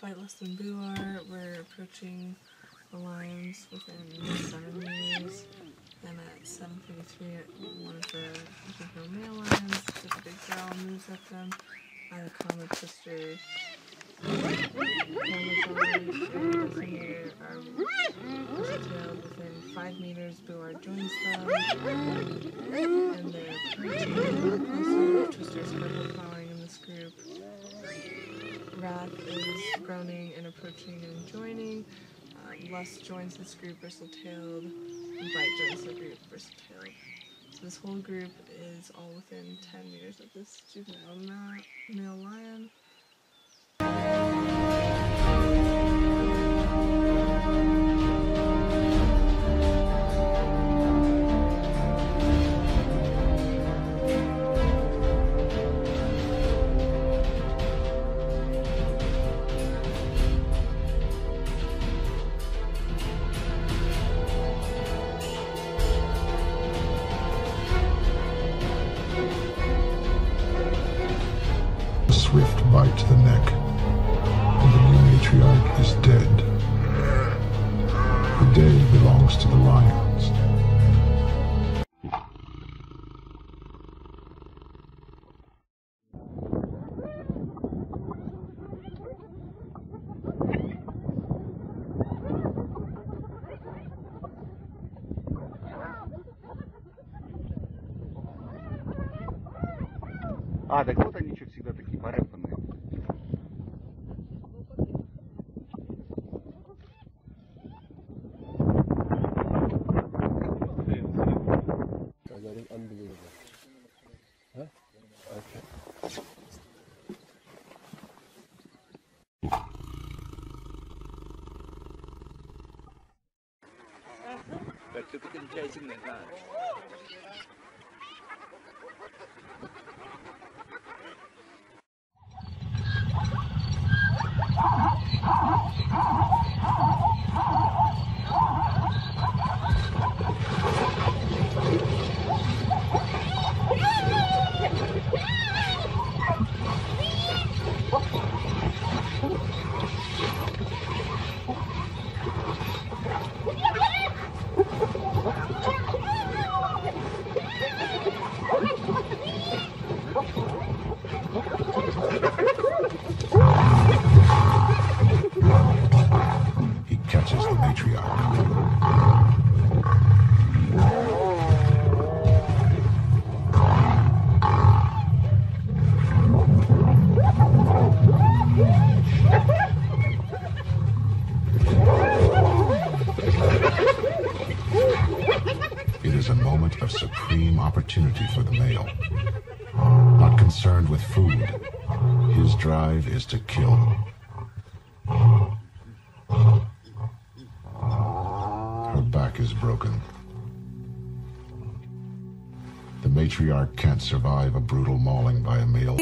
Bite, Lust, and Boo are, we're approaching the lines within 7 minutes. I'm at 7:53 at one of the male lines. This big girl moves at them. I have a comic Twister. Within 5 meters, Boo joins them. And they're preaching. Also, Twister's flowering in this group. Wrath is groaning and approaching and joining. Lust joins this group bristle-tailed, and Bite joins the group bristle-tailed. So this whole group is all within 10 meters of this juvenile male lion. Rift bite to the neck, and the new matriarch is dead. The day belongs to the lions. А, так вот они что, всегда такие порепанные. Так, все-таки замечательный, да. It is a moment of supreme opportunity for the male. Not concerned with food, his drive is to kill. Her back is broken. The matriarch can't survive a brutal mauling by a male.